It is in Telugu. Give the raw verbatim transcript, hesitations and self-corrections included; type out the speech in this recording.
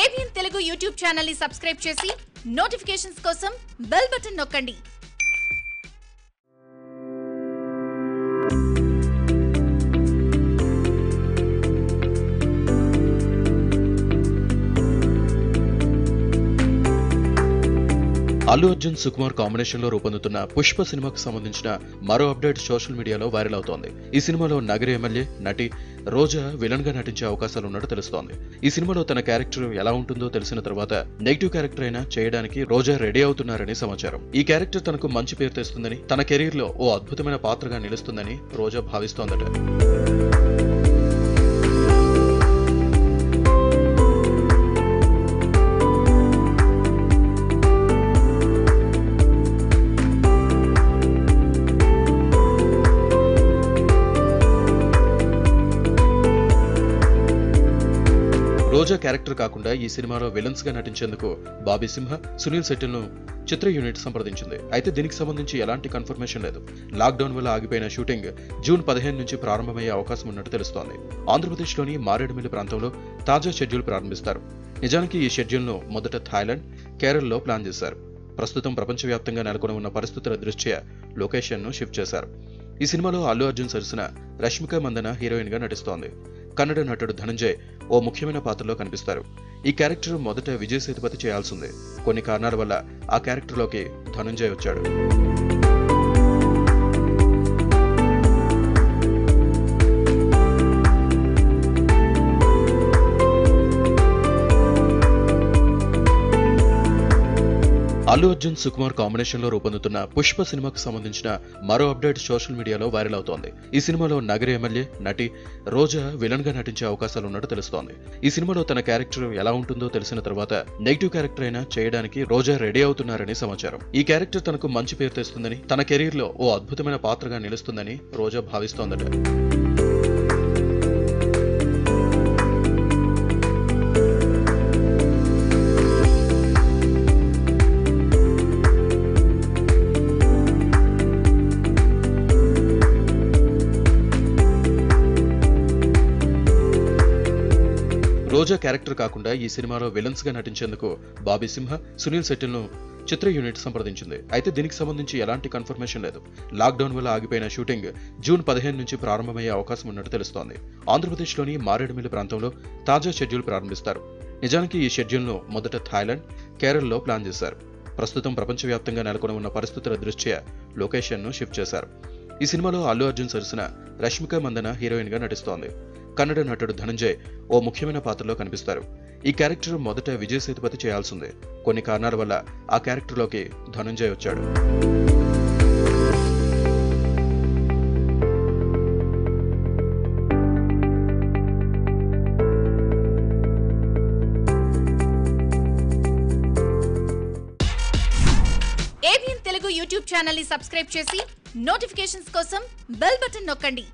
एबीएन तेलुगु यूट्यूब चैनल नी सब्सक्राइब చేసి నోటిఫికేషన్స్ కోసం బెల్ బటన్ నొక్కండి। అల్లు అర్జున్ సుకుమార్ కాంబినేషన్ లో రూపొందుతున్న పుష్ప సినిమాకు సంబంధించిన మరో అప్డేట్ సోషల్ మీడియాలో వైరల్ అవుతోంది। ఈ సినిమాలో నగరి ఎమ్మెల్యే నటి రోజా విలన్ గా నటించే అవకాశాలు ఉన్నట్టు తెలుస్తోంది। ఈ సినిమాలో తన క్యారెక్టర్ ఎలా ఉంటుందో తెలిసిన తర్వాత నెగటివ్ క్యారెక్టర్ అయినా చేయడానికి రోజా రెడీ అవుతున్నారని సమాచారం। ఈ క్యారెక్టర్ తనకు మంచి పేరు తెస్తుందని, తన కెరీర్ లో ఓ అద్భుతమైన పాత్రగా నిలుస్తుందని రోజా భావిస్తోందట। రోజా క్యారెక్టర్ కాకుండా ఈ సినిమాలో విలన్స్ గా నటించేందుకు బాబీ సింహ, సునీల్ శెట్టిలను చిత్ర యూనిట్ సంప్రదించింది। అయితే దీనికి సంబంధించి ఎలాంటి కన్ఫర్మేషన్ లేదు। లాక్డౌన్ వల్ల ఆగిపోయిన షూటింగ్ జూన్ పదిహేను నుంచి ప్రారంభమయ్యే అవకాశం ఉన్నట్టు తెలుస్తోంది। ఆంధ్రప్రదేశ్లోని మారేడుమిల్లి ప్రాంతంలో తాజా షెడ్యూల్ ప్రారంభిస్తారు। నిజానికి ఈ షెడ్యూల్ను మొదట థాయిలాండ్, కేరళలో ప్లాన్ చేశారు। ప్రస్తుతం ప్రపంచవ్యాప్తంగా నెలకొని ఉన్న పరిస్థితుల దృష్ట్యా లొకేషన్ను షిఫ్ట్ చేశారు। ఈ సినిమాలో అల్లు అర్జున్ సరసన రష్మిక మందన్న హీరోయిన్గా నటిస్తోంది। కన్నడ నటుడు ధనంజయ్ ఓ ముఖ్యమైన పాత్రలో కనిపిస్తారు। ఈ క్యారెక్టర్ మొదట విజయ్ సేతుపతి చేయాల్సిందే, కొన్ని కారణాల వల్ల ఆ క్యారెక్టర్లోకి ధనంజయ్ వచ్చాడు। అల్లు అర్జున్ సుకుమార్ కాంబినేషన్ లో రూపొందుతున్న పుష్ప సినిమాకు సంబంధించిన మరో అప్డేట్ సోషల్ మీడియాలో వైరల్ అవుతోంది। ఈ సినిమాలో నగరి ఎమ్మెల్యే నటి రోజా విలన్ గా నటించే అవకాశాలు ఉన్నట్టు తెలుస్తోంది। ఈ సినిమాలో తన క్యారెక్టర్ ఎలా ఉంటుందో తెలిసిన తర్వాత నెగటివ్ క్యారెక్టర్ అయినా చేయడానికి రోజా రెడీ అవుతున్నారని సమాచారం। ఈ క్యారెక్టర్ తనకు మంచి పేరు తెస్తుందని, తన కెరీర్ లో ఓ అద్భుతమైన పాత్రగా నిలుస్తుందని రోజా భావిస్తోందట। రోజా క్యారెక్టర్ కాకుండా ఈ సినిమాలో విలన్స్ గా నటించేందుకు బాబీ సింహ, సునీల్ శెట్టిలను చిత్ర యూనిట్ సంప్రదించింది। అయితే దీనికి సంబంధించి ఎలాంటి కన్ఫర్మేషన్ లేదు। లాక్డౌన్ వల్ల ఆగిపోయిన షూటింగ్ జూన్ పదిహేను నుంచి ప్రారంభమయ్యే అవకాశం ఉన్నట్టు తెలుస్తోంది। ఆంధ్రప్రదేశ్లోని మారేడుమిల్లి ప్రాంతంలో తాజా షెడ్యూల్ ప్రారంభిస్తారు। నిజానికి ఈ షెడ్యూల్ను మొదట థాయిలాండ్, కేరళలో ప్లాన్ చేశారు। ప్రస్తుతం ప్రపంచవ్యాప్తంగా నెలకొని ఉన్న పరిస్థితుల దృష్ట్యా లొకేషన్ను షిఫ్ట్ చేశారు। ఈ సినిమాలో అల్లు అర్జున్ సరసన రష్మిక మందన్న హీరోయిన్గా నటిస్తోంది। కన్నడ నటుడు ధనంజయ్ ఓ ముఖ్యమైన పాత్రలో కనిపిస్తారు। ఈ క్యారెక్టర్ మొదట విజయ్ సేతుపతి చేయాల్సిందే, కొన్ని కారణాల వల్ల ఆ క్యారెక్టర్లోకి ధనంజయ్ వచ్చాడు। ఏబీఎన్ తెలుగు యూట్యూబ్ ఛానల్ ని సబ్స్క్రైబ్ చేసి నోటిఫికేషన్స్ కోసం బెల్ బటన్ నొక్కండి।